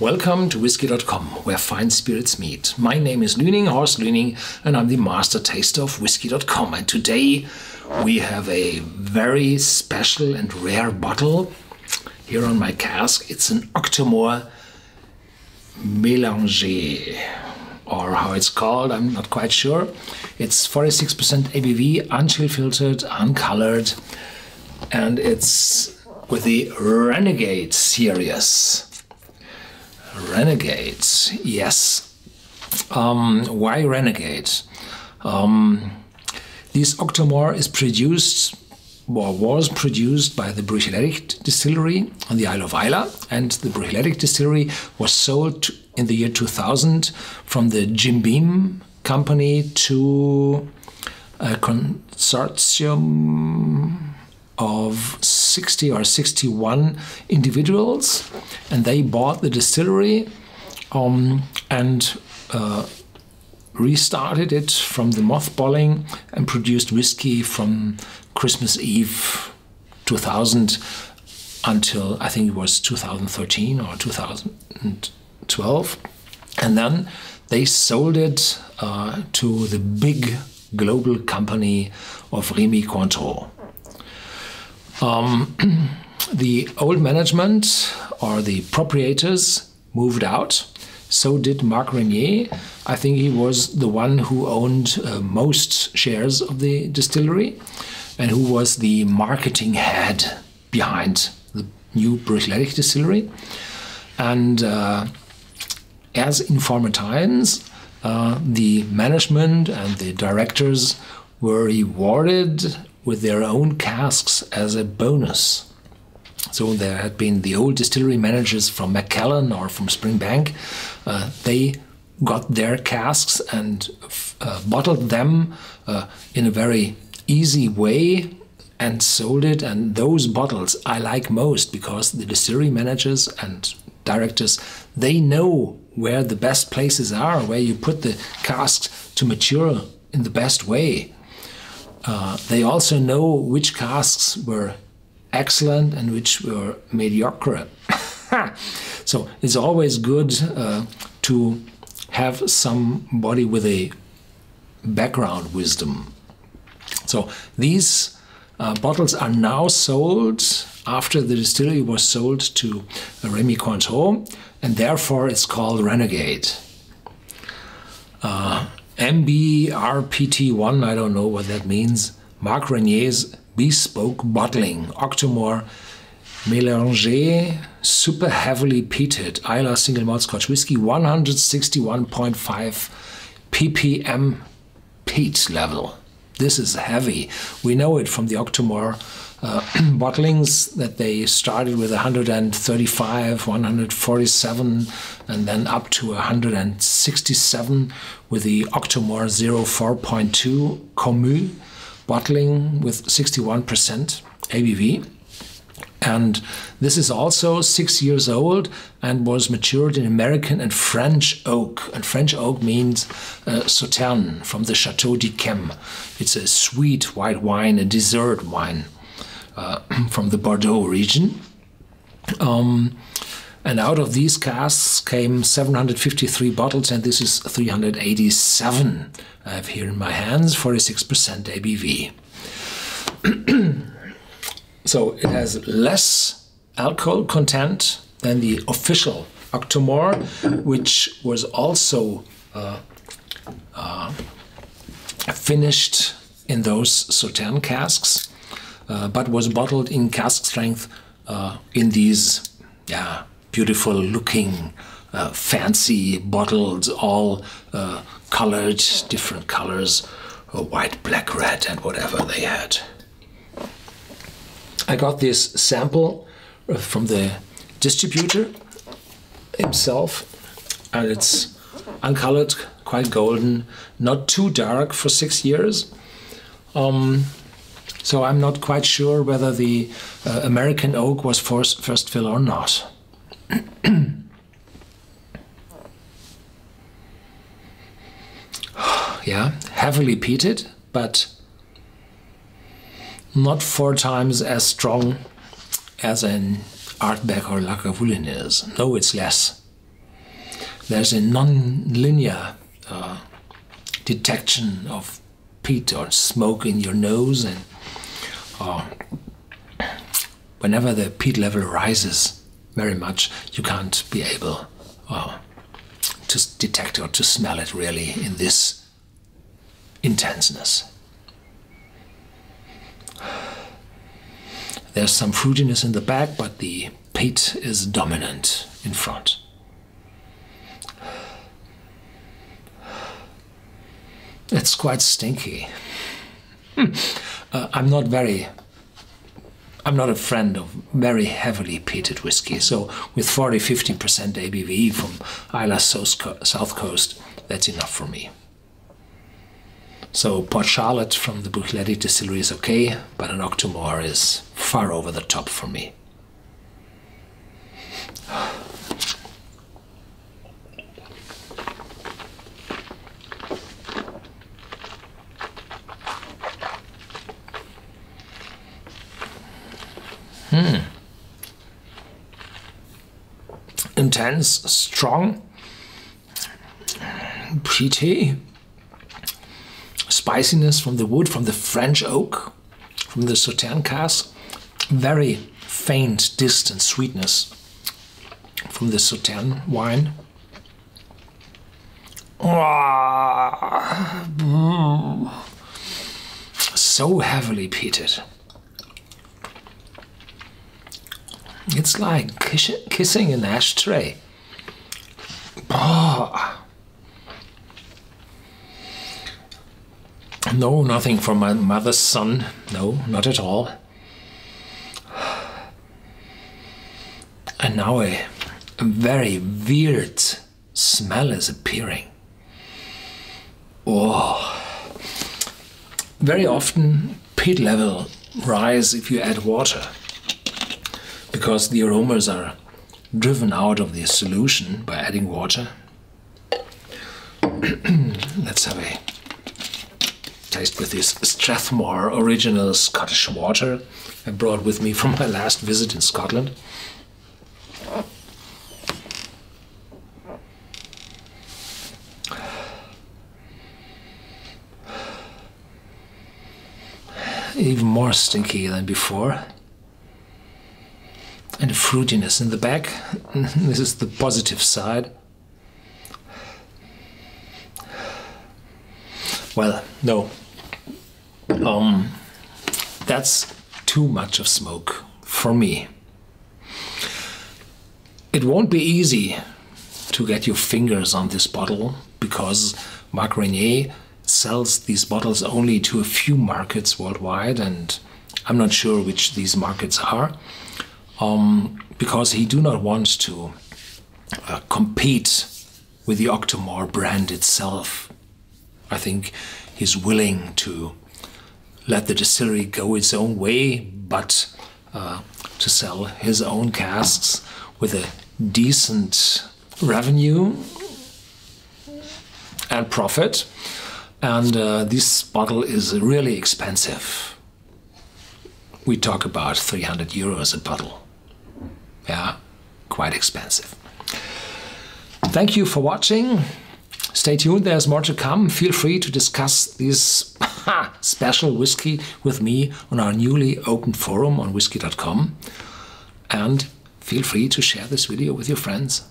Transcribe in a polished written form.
Welcome to Whisky.com, where fine spirits meet. My name is Lüning, Horst Lüning, and I'm the master taster of Whisky.com. And today we have a very special and rare bottle here on my cask. It's an Octomore Meleager, or how it's called, I'm not quite sure. It's 46% ABV, unchill filtered, uncolored, and it's with the Renegade series. Renegades, yes. Why Renegades? This Octomore is produced, or was produced, by the Bruichladdich distillery on the Isle of Islay, and the Bruichladdich distillery was sold in the year 2000 from the Jim Beam company to a consortium of 60 or 61 individuals, and they bought the distillery and restarted it from the mothballing and produced whiskey from Christmas Eve 2000 until I think it was 2013 or 2012, and then they sold it to the big global company of Rémy Cointreau. The old management, or the proprietors, moved out. So did Mark Reynier. I think he was the one who owned most shares of the distillery and who was the marketing head behind the new Bruichladdich distillery. And as in former times, the management and the directors were rewarded with their own casks as a bonus. So there had been the old distillery managers from McAllen or from Springbank. They got their casks and bottled them in a very easy way and sold it. And those bottles I like most, because the distillery managers and directors, they know where the best places are, where you put the casks to mature in the best way. They also know which casks were excellent and which were mediocre. So it's always good to have somebody with a background wisdom. So these bottles are now sold after the distillery was sold to Rémy Cointreau, and therefore it's called Renegade. MBRPT1, I don't know what that means. Mark Reynier's bespoke bottling. Octomore Meleager, super heavily peated. Islay single malt Scotch whiskey, 161.5 ppm peat level. This is heavy. We know it from the Octomore bottlings that they started with 135, 147, and then up to 167 with the Octomore 04.2 Commu bottling with 61% ABV. And this is also 6 years old and was matured in American and French oak. And French oak means Sauternes, from the Chateau de Chem. It's a sweet white wine, a dessert wine from the Bordeaux region. And out of these casks came 753 bottles, and this is 387 I have here in my hands, 46% ABV. So it has less alcohol content than the official Octomore, which was also finished in those Sauternes casks, but was bottled in cask strength in these beautiful looking, fancy bottles, all colored, different colors, white, black, red, and whatever they had. I got this sample from the distributor himself, and it's uncolored, quite golden, not too dark for 6 years. So I'm not quite sure whether the American oak was first fill or not. Heavily peated, but not 4 times as strong as an Ardbeg or Lacavulin is. No, it's less. there's a non-linear detection of peat or smoke in your nose, and whenever the peat level rises very much, you can't be able to detect or to smell it really in this intenseness. There's some fruitiness in the back, but the peat is dominant in front. It's quite stinky. I'm not a friend of very heavily peated whiskey, so with 40–50% ABV from Islay South Coast, that's enough for me. So Port Charlotte from the Bruichladdich distillery is okay, but an Octomore is far over the top for me. Intense, strong, peaty, spiciness from the wood, from the French oak, from the Sauternes cask, very faint, distant sweetness from the Sauternes wine. So heavily peated. It's like kissing an ashtray. Oh. No, nothing from my mother's son. No, not at all. And now a very weird smell is appearing. Oh. Very often peat level rise if you add water, because the aromas are driven out of the solution by adding water. Let's have a taste with this Strathmore original Scottish water I brought with me from my last visit in Scotland. Even more stinky than before. And fruitiness in the back. This is the positive side. Well, no. That's too much of smoke for me. It won't be easy to get your fingers on this bottle, because Mark Reynier sells these bottles only to a few markets worldwide, and I'm not sure which these markets are. Because he do not want to compete with the Octomore brand itself. I think he's willing to let the distillery go its own way, but to sell his own casks with a decent revenue and profit. And this bottle is really expensive. We talk about 300 euros a bottle. Yeah, quite expensive. Thank you for watching. Stay tuned, there's more to come. Feel free to discuss this special whiskey with me on our newly opened forum on Whisky.com. And feel free to share this video with your friends.